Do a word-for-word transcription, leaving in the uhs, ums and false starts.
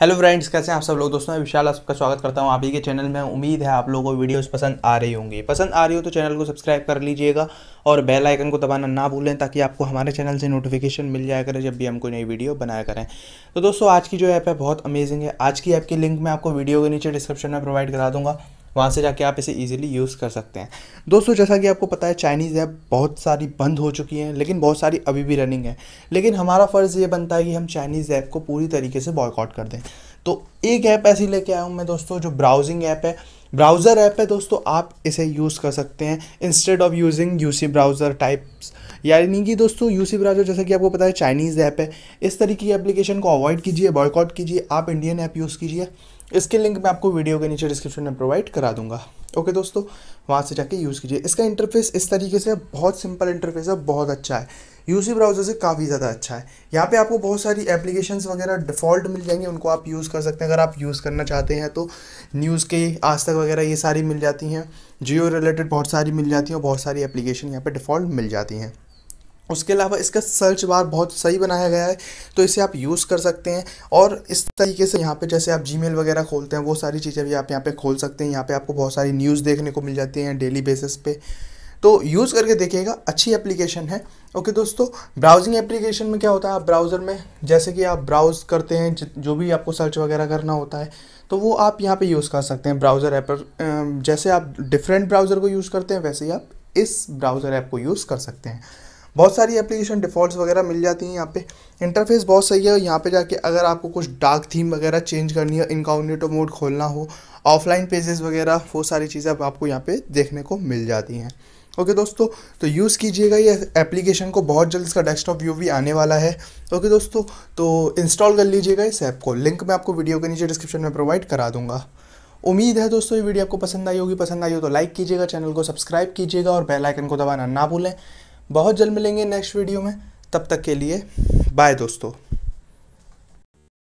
Hello friends, कैसे हैं आप सब लोग। दोस्तों मैं विशाल, आप सबका स्वागत करता हूं आप ही के चैनल में। उम्मीद है आप लोगों को वीडियोस पसंद आ रही होंगी। पसंद आ रही हो तो चैनल को सब्सक्राइब कर लीजिएगा और बेल आइकन को दबाना ना भूलें, ताकि आपको हमारे चैनल से नोटिफिकेशन मिल जाया करें जब भी हम कोई नई वीडियो बनाया करें। तो दोस्तों आज की जो ऐप है बहुत अमेजिंग है। आज की ऐप की लिंक मैं आपको वीडियो के नीचे डिस्क्रिप्शन में प्रोवाइड करा दूँगा, वहाँ से जाके आप इसे इजीली यूज़ कर सकते हैं। दोस्तों जैसा कि आपको पता है, चाइनीज़ ऐप बहुत सारी बंद हो चुकी हैं, लेकिन बहुत सारी अभी भी रनिंग है। लेकिन हमारा फ़र्ज़ ये बनता है कि हम चाइनीज़ ऐप को पूरी तरीके से बॉयकॉट कर दें। तो एक ऐप ऐसी लेके आया हूँ मैं दोस्तों, जो ब्राउजिंग ऐप है, ब्राउज़र ऐप है। दोस्तों आप इसे यूज़ कर सकते हैं instead of using UC browser types, यानी कि दोस्तों यूसी ब्राउज़र जैसा कि आपको पता है चाइनीज़ ऐप है। इस तरीके की एप्लीकेशन को अवॉइड कीजिए, बॉयकॉट कीजिए, आप इंडियन ऐप यूज़ कीजिए। इसके लिंक मैं आपको वीडियो के नीचे डिस्क्रिप्शन में प्रोवाइड करा दूंगा। ओके दोस्तों, वहाँ से जाके यूज़ कीजिए। इसका इंटरफेस इस तरीके से, बहुत सिंपल इंटरफेस है, बहुत अच्छा है, यूसी ब्राउज़र से काफ़ी ज़्यादा अच्छा है। यहाँ पे आपको बहुत सारी एप्लीकेशंस वगैरह डिफ़ॉल्ट मिल जाएंगे, उनको आप यूज़ कर सकते हैं। अगर आप यूज़ करना चाहते हैं तो न्यूज़ के आज तक वगैरह ये सारी मिल जाती हैं, जियो रिलेटेड बहुत सारी मिल जाती हैं और बहुत सारी एप्लीकेशन यहाँ पर डिफ़ॉल्ट मिल जाती हैं। उसके अलावा इसका सर्च बार बहुत सही बनाया गया है, तो इसे आप यूज़ कर सकते हैं। और इस तरीके से यहाँ पे जैसे आप जीमेल वगैरह खोलते हैं, वो सारी चीज़ें भी आप यहाँ पे खोल सकते हैं। यहाँ पे आपको बहुत सारी न्यूज़ देखने को मिल जाती हैं डेली बेसिस पे, तो यूज़ करके देखिएगा, अच्छी एप्लीकेशन है। ओके दोस्तों, ब्राउजिंग एप्लीकेशन में क्या होता है, आप ब्राउज़र में जैसे कि आप ब्राउज़ करते हैं, जो भी आपको सर्च वगैरह करना होता है तो वो आप यहाँ पे यूज़ कर सकते हैं ब्राउज़र ऐप पर। जैसे आप डिफरेंट ब्राउज़र को यूज़ करते हैं, वैसे ही आप इस ब्राउज़र ऐप को यूज़ कर सकते हैं। बहुत सारी एप्लीकेशन डिफ़ॉल्ट्स वगैरह मिल जाती हैं। यहाँ पे इंटरफेस बहुत सही है। यहाँ पे जाके अगर आपको कुछ डार्क थीम वगैरह चेंज करनी है, इनकॉग्निटो मोड खोलना हो, ऑफलाइन पेजेस वगैरह, वो सारी चीज़ें आपको यहाँ पे देखने को मिल जाती हैं। ओके दोस्तों, तो यूज़ कीजिएगा ये एप्लीकेशन को। बहुत जल्द इसका डेस्कटॉप व्यू भी आने वाला है। ओके दोस्तों, तो इंस्टॉल कर लीजिएगा इस ऐप को। लिंक मैं आपको वीडियो के नीचे डिस्क्रिप्शन में प्रोवाइड करा दूँगा। उम्मीद है दोस्तों ये वीडियो आपको पसंद आई होगी। पसंद आई हो तो लाइक कीजिएगा, चैनल को सब्सक्राइब कीजिएगा और बेल आइकन को दबाना ना भूलें। बहुत जल्द मिलेंगे नेक्स्ट वीडियो में, तब तक के लिए बाय दोस्तों।